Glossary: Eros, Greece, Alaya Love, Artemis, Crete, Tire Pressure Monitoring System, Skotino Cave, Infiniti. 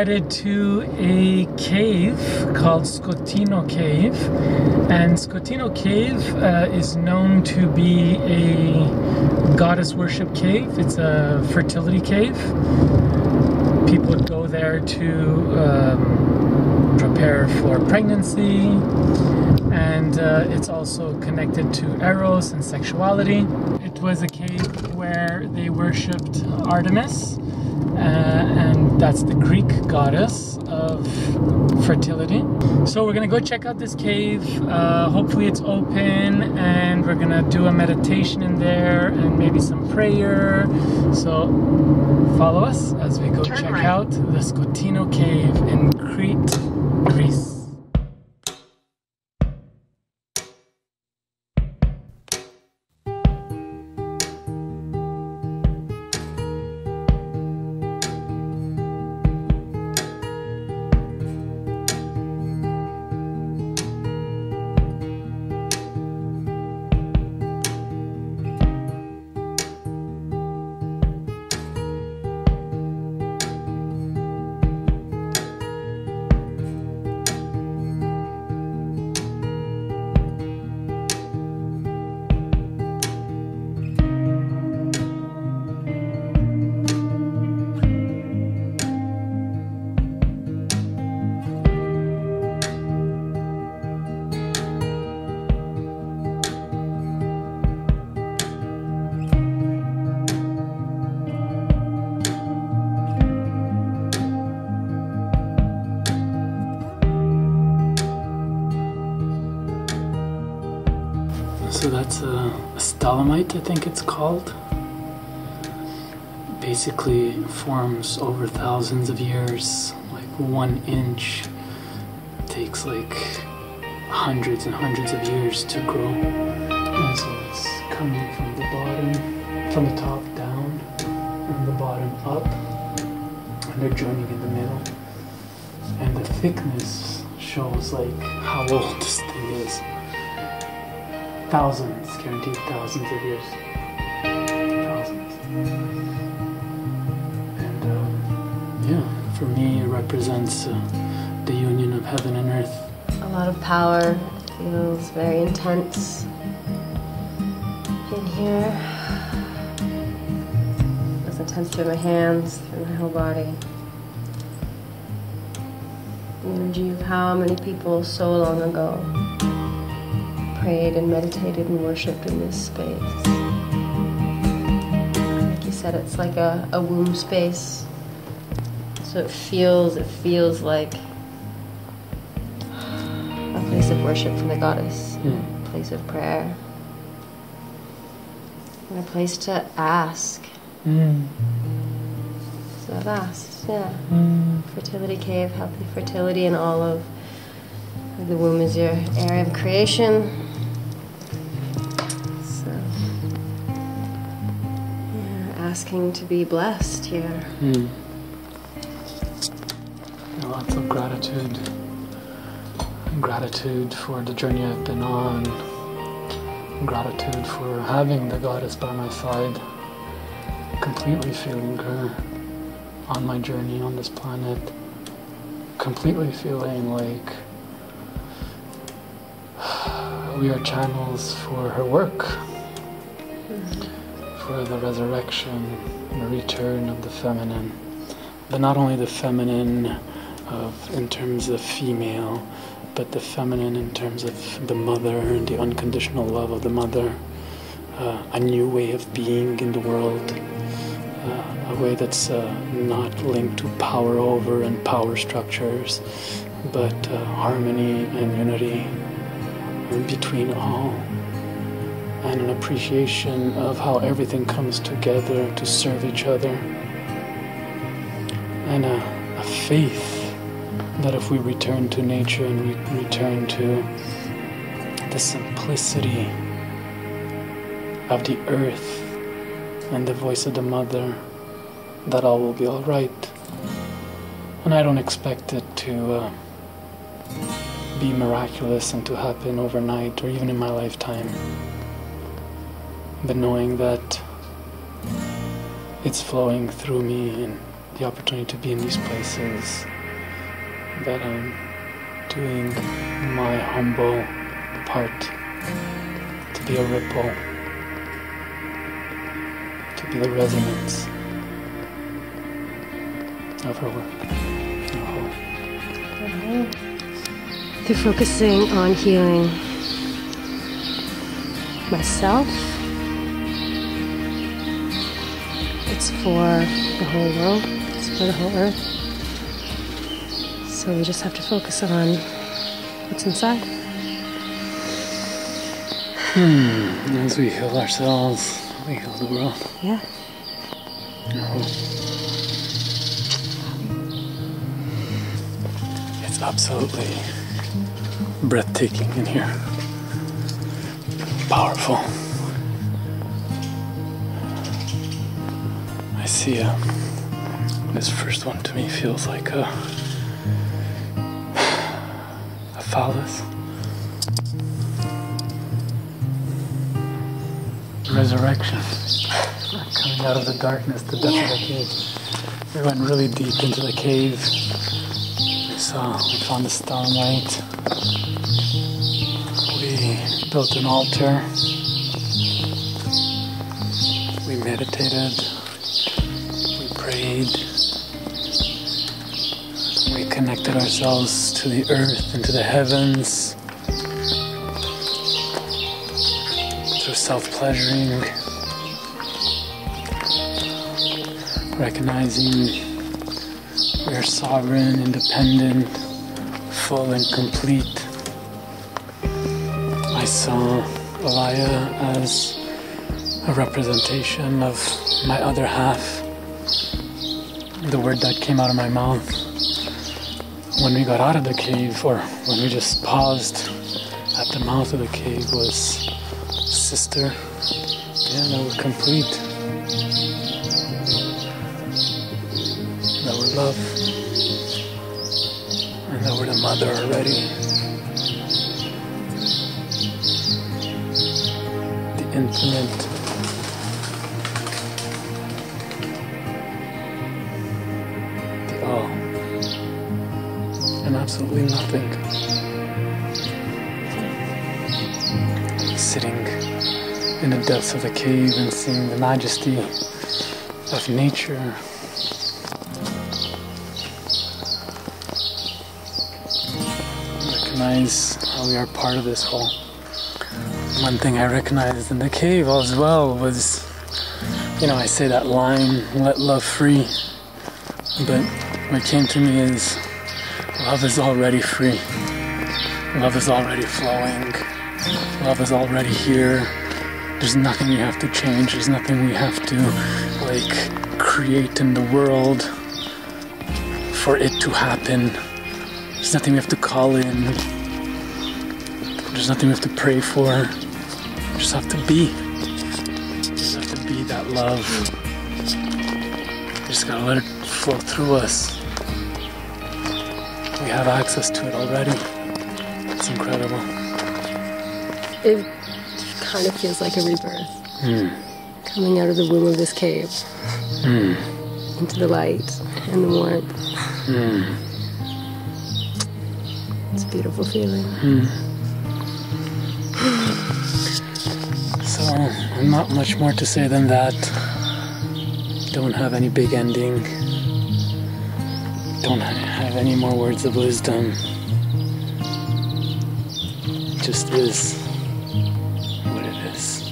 headed to a cave called Skotino Cave, and Skotino Cave is known to be a goddess worship cave. It's a fertility cave. People would go there to prepare for pregnancy, and it's also connected to Eros and sexuality. It was a cave where they worshipped Artemis, and that's the Greek goddess of fertility. So we're gonna go check out this cave. Hopefully it's open, and we're gonna do a meditation in there and maybe some prayer. So follow us as we go check out the Skotino Cave in Crete, Greece. So that's a stalagmite, I think it's called. Basically forms over thousands of years, like 1 inch. It takes like hundreds and hundreds of years to grow. And so it's coming from the bottom, from the top down, from the bottom up, and they're joining in the middle. And the thickness shows like how old this thing is. Thousands, guaranteed thousands of years. Thousands. And yeah, for me it represents the union of heaven and earth. A lot of power, feels very intense in here. It was intense through my hands, through my whole body. The energy of how many people so long ago prayed and meditated and worshipped in this space. Like you said, it's like a womb space. So it feels like a place of worship for the goddess, a place of prayer, and a place to ask. So I've asked, yeah. Fertility cave, healthy fertility, and all of the womb is your area of creation. Asking to be blessed here. Lots of gratitude. Gratitude for the journey I've been on. Gratitude for having the goddess by my side. Completely feeling her on my journey on this planet. Completely feeling like we are channels for her work. For the resurrection and the return of the feminine, but not only the feminine in terms of female, but the feminine in terms of the mother and the unconditional love of the mother, a new way of being in the world, a way that's not linked to power over and power structures, but harmony and unity in between all. And an appreciation of how everything comes together to serve each other, and a faith that if we return to nature and we return to the simplicity of the earth and the voice of the mother, that all will be all right. And I don't expect it to be miraculous and to happen overnight or even in my lifetime. But knowing that it's flowing through me and the opportunity to be in these places, that I'm doing my humble part to be a ripple, to be the resonance of her work. Mm-hmm. Through focusing on healing myself, it's for the whole world, it's for the whole earth. So we just have to focus on what's inside. As we heal ourselves, we heal the world. Yeah. It's absolutely breathtaking in here. Powerful. I see this first one to me feels like a phallus. Resurrection. Coming out of the darkness, the depth of the cave. We went really deep into the cave. We found the starlight. We built an altar. We meditated. We prayed. We connected ourselves to the earth and to the heavens. Through self-pleasuring, recognizing we are sovereign, independent, full and complete. I saw Alaya as a representation of my other half. The word that came out of my mouth when we got out of the cave, or when we just paused at the mouth of the cave, was sister. Yeah, that we're complete. That we're love. And that we're the mother already. The infinite. The all. And absolutely nothing. Sitting in the depths of the cave and seeing the majesty of nature. Recognize how we are part of this whole. One thing I recognized in the cave as well was, I say that line, let love free. But what came to me is, love is already free. Love is already flowing. Love is already here. There's nothing we have to change. There's nothing we have to, create in the world for it to happen. There's nothing we have to call in. There's nothing we have to pray for. We just have to be. We just have to be that love. We just gotta let it flow through us. We have access to it already. It's incredible. It kind of feels like a rebirth. Coming out of the womb of this cave. Into the light and the warmth. It's a beautiful feeling. So, not much more to say than that. Don't have any big ending. Don't have any more words of wisdom. Just is. This.